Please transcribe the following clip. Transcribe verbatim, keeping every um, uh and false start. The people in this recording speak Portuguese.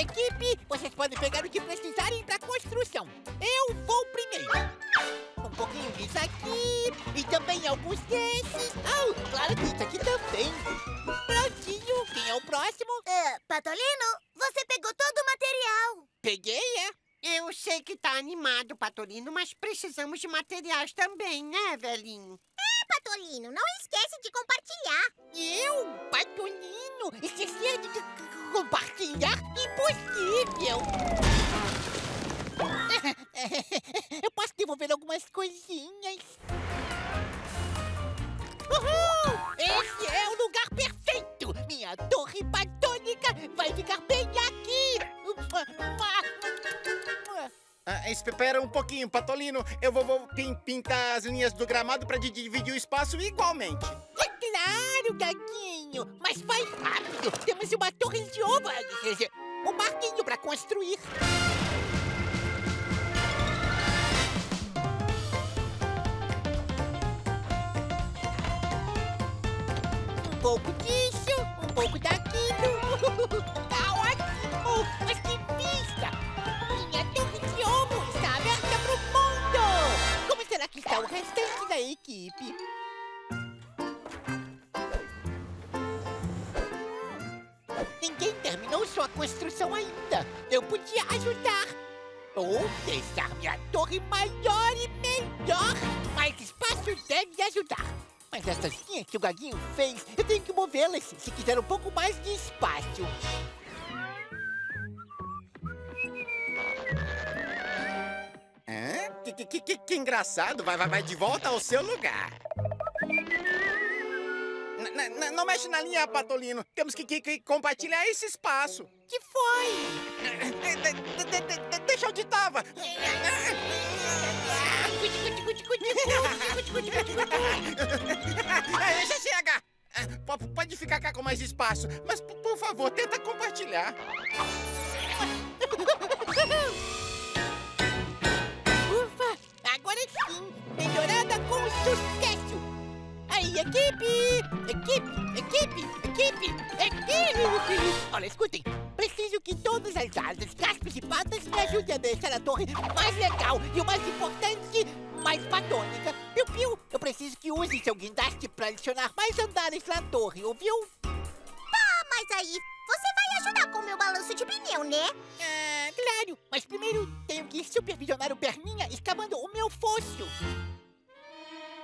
Equipe, vocês podem pegar o que precisarem para construção. Eu vou primeiro. Um pouquinho disso aqui e também alguns desses. Ah, oh, claro que isso aqui também. Prontinho, quem é o próximo? Uh, Patolino, você pegou todo o material. Peguei, é? Eu sei que tá animado, Patolino, mas precisamos de materiais também, né, velhinho? É, Patolino, não esquece de compartilhar. Eu, Patolino, esquecer de compartilhar? Impossível! Eu posso devolver algumas coisinhas. Uhul! Esse é o lugar perfeito! Minha torre patônica vai ficar bem aqui! Ah, espera um pouquinho, Patolino. Eu vou, vou pintar as linhas do gramado pra dividir o espaço igualmente. É claro, Gaguinho. Mas vai rápido. Temos uma torre de ovo, um barquinho pra construir. Um pouco disso, um pouco daquilo. Tá ótimo. Mas que vista! Será que está o restante da equipe? Ninguém terminou sua construção ainda. Eu podia ajudar. Ou deixar minha torre maior e melhor. Mais espaço deve ajudar. Mas essas linhas que o Gaguinho fez, eu tenho que movê-las se quiser um pouco mais de espaço. Que, que, que, que engraçado, vai, vai, vai de volta ao seu lugar. N -n não mexe na linha, Patolino. Temos que, que, que compartilhar esse espaço. Que foi? De, de, de, de, de, deixa onde tava. Deixa chegar. Pode ficar cá com mais espaço, mas por, por favor, tenta compartilhar. Agora sim, melhorada com sucesso! Aí, equipe! Equipe, equipe, equipe, equipe! Olha, escutem! Preciso que todas as asas, caspas e patas me ajudem a deixar a torre mais legal e o mais importante, mais patônica. Piu Piu, eu preciso que use seu guindaste para adicionar mais andares na torre, ouviu? Tá, mas aí... Você vai ajudar com o meu balanço de pneu, né? Ah, claro! Mas primeiro tenho que supervisionar o Perninha escavando o meu fosso.